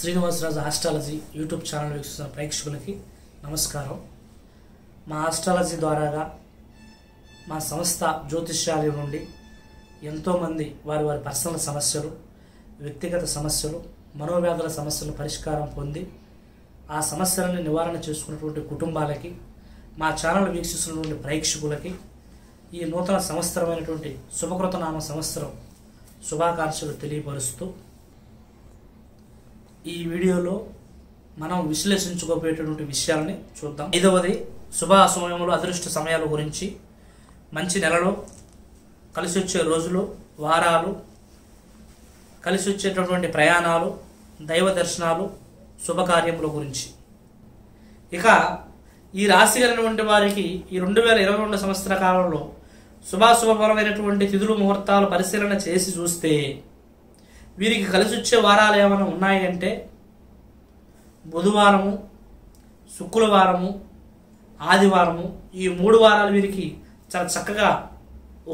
Srinivasa Raju Astrology YouTube channel వీక్షిస్తున్న ప్రేక్షకులకి నమస్కారం. మా ఆస్ట్రాలజీ ద్వారాగా మా సంస్థ జ్యోతిష్యాలయం నుండి ఎంతో మంది వారి పర్సనల్ సమస్యలు, వ్యక్తిగత సమస్యలు, మనోవ్యాధుల సమస్యల పరిష్కారం పొంది ఆ సమస్యలను నివారణ చేసుకున్నటువంటి కుటుంబాలకి మా ఛానల్ వీక్షిస్తున్నటువంటి ప్రేక్షకులకి ఈ నూతన సంవత్సరమైనటువంటి శుభకృతనామ సంవత్సరం శుభాకాంక్షలు తెలియపరుస్తూ ఈ వీడియోలో మనం విశ్లేషించుకోబోయేటువంటి విషయాలను చూద్దాం. ఐదవది శుభ అశుభములు, అదృష్ట సమయాల గురించి, మంచి నెలలో కలిసి వచ్చే రోజులు, వారాలు, కలిసి వచ్చేటటువంటి ప్రయాణాలు, దైవ దర్శనాలు, శుభకార్యముల గురించి. ఇక ఈ రాశి కలిగినటువంటి వారికి ఈ 2022 సంవత్సర కాలంలో శుభాశుభపరమైనటువంటి తిథులు, ముహూర్తాలు పరిశీలన చేసి చూస్తే వీరికి కలిసి వచ్చే వారాలు ఏమైనా ఉన్నాయంటే బుధవారము, శుక్రవారము, ఆదివారము. ఈ 3 వారాలు వీరికి చాలా చక్కగా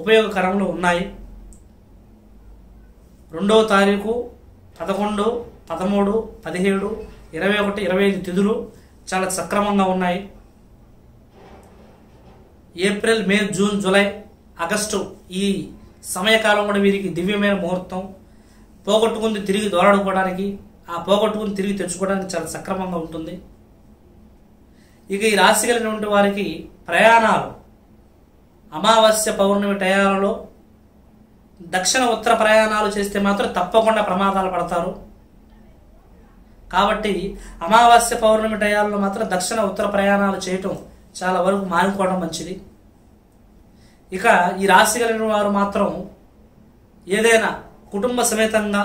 ఉపయోగకరంలో ఉన్నాయి. 2వ తారీఖు, 11, 13, 17, 21, 25 తిథులు చాలా సక్రమంగా ఉన్నాయి. April, May, June, July, August ఈ సమయకాలం కూడా వీరికి దివ్యమైన ముహూర్తం. పోగొట్టుకుని తిరిగి దోలాడుకోవడానికి, ఆ పోగొట్టుకుని తిరిగి తెచ్చుకోవడానికి చాలా సక్రమంగా ఉంటుంది. ఇక ఈ రాశి కలిగినటువంటి వారికి ప్రయాణాలు అమావాస్య, పౌర్ణమి టయాలలో దక్షిణ ఉత్తర ప్రయాణాలు చేస్తే మాత్రం తప్పకుండా ప్రమాదాలు పడతారు. కాబట్టి అమావాస్య, పౌర్ణమి టయాలలో మాత్రం దక్షిణ ఉత్తర ప్రయాణాలు చేయటం చాలా వరకు మానుకోవడం మంచిది. ఇక ఈ రాశి కలిగిన వారు మాత్రం ఏదైనా కుటుంబ సమేతంగా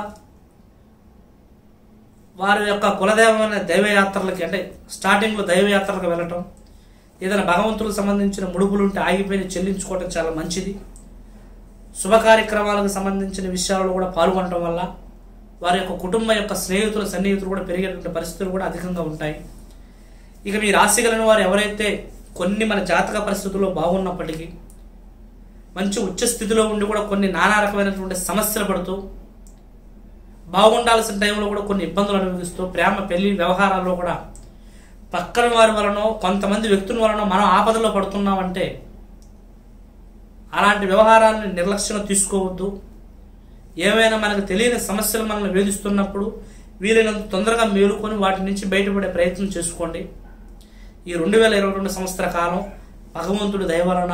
వారి యొక్క కులదైవమైన దైవయాత్రలకి, అంటే స్టార్టింగ్లో దైవయాత్రలకు వెళ్ళటం, ఏదైనా భగవంతులకు సంబంధించిన ముడుపులు ఉంటే ఆగిపోయి చెల్లించుకోవటం చాలా మంచిది. శుభ కార్యక్రమాలకు సంబంధించిన విషయాల్లో కూడా పాల్గొనడం వల్ల వారి యొక్క కుటుంబం యొక్క స్నేహితులు, సన్నిహితులు కూడా పెరిగేటువంటి పరిస్థితులు కూడా అధికంగా ఉంటాయి. ఇక మీ రాశి కలిగిన వారు ఎవరైతే కొన్ని మన జాతక పరిస్థితుల్లో బాగున్నప్పటికీ మంచి ఉచ్చ స్థితిలో ఉండి కూడా కొన్ని నానా రకమైనటువంటి సమస్యలు పడుతూ, బాగుండాల్సిన టైంలో కూడా కొన్ని ఇబ్బందులు అనుభవిస్తూ, ప్రేమ, పెళ్లి వ్యవహారాల్లో కూడా పక్కన వారి వలనో కొంతమంది వ్యక్తుల వలన మనం ఆపదలో పడుతున్నామంటే అలాంటి వ్యవహారాలను నిర్లక్ష్యంగా తీసుకోవద్దు. ఏమైనా మనకు తెలియని సమస్యలు మనల్ని వేధిస్తున్నప్పుడు వీలైనంత తొందరగా మేలుకొని వాటి నుంచి బయటపడే ప్రయత్నం చేసుకోండి. ఈ 2022 సంవత్సర కాలం భగవంతుడి దయ వలన,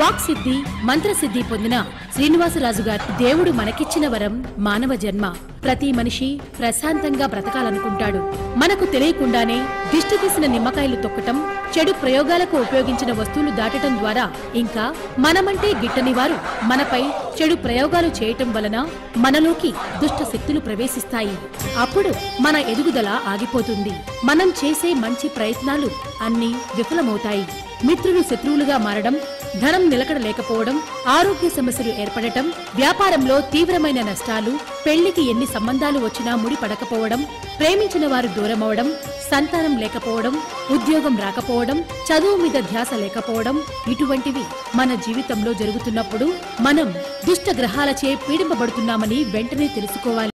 వాక్సిద్ధి, మంత్రసిద్ధి పొందిన శ్రీనివాసరాజు గారు, దేవుడు మనకిచ్చిన వరం మానవ జన్మ. ప్రతి మనిషి ప్రశాంతంగా బ్రతకాలనుకుంటాడు. మనకు తెలియకుండానే దిష్టి తీసిన నిమ్మకాయలు తొక్కటం, చెడు ప్రయోగాలకు ఉపయోగించిన వస్తువులు దాటటం ద్వారా, ఇంకా మనమంటే గిట్టని వారు మనపై చెడు ప్రయోగాలు చేయటం వలన మనలోకి దుష్ట శక్తులు ప్రవేశిస్తాయి. అప్పుడు మన ఎదుగుదల ఆగిపోతుంది. మనం చేసే మంచి ప్రయత్నాలు అన్ని విఫలమవుతాయి. మిత్రులు శత్రువులుగా మారడం, ధనం నిలకడ లేకపోవడం, ఆరోగ్య సమస్యలు ఏర్పడటం, వ్యాపారంలో తీవ్రమైన నష్టాలు, పెళ్లికి ఎన్ని సంబంధాలు వచ్చినా ముడిపడకపోవడం, ప్రేమించిన వారు దూరమవడం, సంతానం లేకపోవడం, ఉద్యోగం రాకపోవడం, చదువు మీద ధ్యాస లేకపోవడం, ఇటువంటివి మన జీవితంలో జరుగుతున్నప్పుడు మనం దుష్ట గ్రహాలచే పీడింపబడుతున్నామని వెంటనే తెలుసుకోవాలి.